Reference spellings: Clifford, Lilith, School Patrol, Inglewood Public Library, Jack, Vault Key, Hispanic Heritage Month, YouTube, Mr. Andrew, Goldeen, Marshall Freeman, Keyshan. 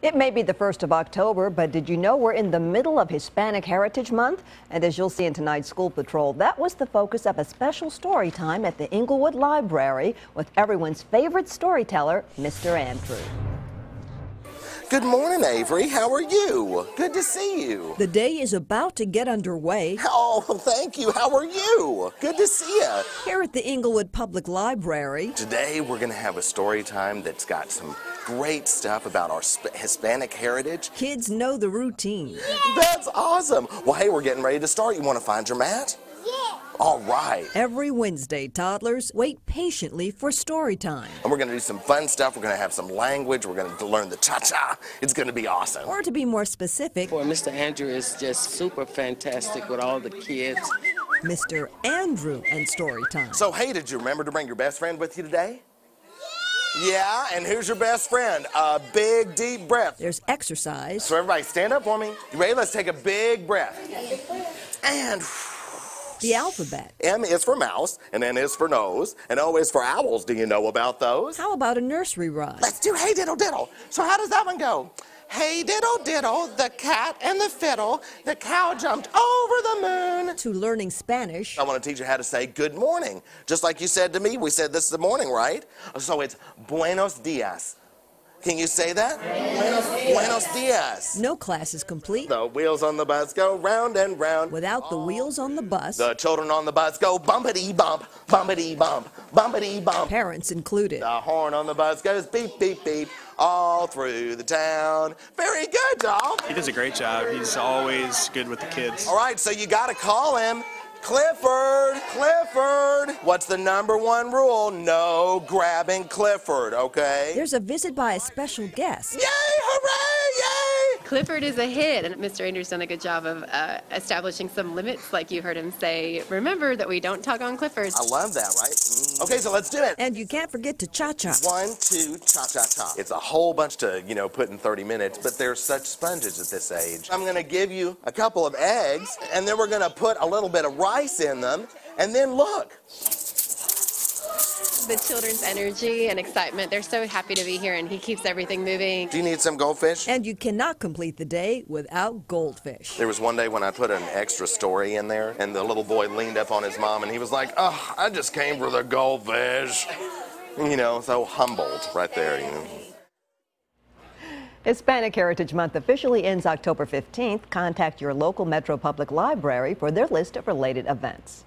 It may be the 1st of October, but did you know we're in the middle of Hispanic Heritage Month? And as you'll see in tonight's School Patrol, that was the focus of a special story time at the Inglewood Library with everyone's favorite storyteller, Mr. Andrew. Good morning, Avery. How are you? Good to see you. The day is about to get underway. Oh, thank you. How are you? Good to see you. Here at the Inglewood Public Library. Today, we're going to have a story time that's got some great stuff about our Hispanic heritage. Kids know the routine. Yeah. That's awesome. Well, hey, we're getting ready to start. You want to find your mat? Yeah. All right. Every Wednesday, toddlers wait patiently for story time. And we're going to do some fun stuff. We're going to have some language. We're going to learn the cha-cha. It's going to be awesome. Or to be more specific, for Mr. Andrew is just super fantastic with all the kids. Mr. Andrew and story time. So, hey, did you remember to bring your best friend with you today? Yeah, and who's your best friend? A big, deep breath. There's exercise. So everybody stand up for me. You ready? Let's take a big breath. And... the alphabet. M is for mouse, and N is for nose, and O is for owls. Do you know about those? How about a nursery rhyme? Let's do hey diddle diddle. So how does that one go? Hey diddle diddle, the cat and the fiddle, the cow jumped over the moon. To learning Spanish. I want to teach you how to say good morning. Just like you said to me, we said this the morning, right? So it's buenos dias. Can you say that? Buenos dias. No class is complete. The wheels on the bus go round and round. Without the wheels on the bus. The children on the bus go bumpity bump, bumpity bump, bumpity bump. Parents included. The horn on the bus goes beep, beep, beep, all through the town. Very good, y'all. He does a great job. He's always good with the kids. All right, so you got to call him. Clifford, Clifford. What's the #1 rule? No grabbing Clifford, okay? There's a visit by a special guest. Yay, hooray, yay! Clifford is a hit, and Mr. Andrew's done a good job of establishing some limits, like you heard him say, remember that we don't tug on Clifford. I love that, right? Okay, so let's do it. And you can't forget to cha-cha. 1, 2, cha-cha-cha. It's a whole bunch to, you know, put in 30 minutes, but they're such sponges at this age. I'm going to give you a couple of eggs, and then we're going to put a little bit of rice in them, and then look. The children's energy and excitement, they're so happy to be here, and he keeps everything moving. Do you need some goldfish? And you cannot complete the day without goldfish. There was one day when I put an extra story in there, and the little boy leaned up on his mom, and he was like, oh, I just came for the goldfish. You know, so humbled right there, you know. Hispanic Heritage Month officially ends October 15th. Contact your local Metro Public Library for their list of related events.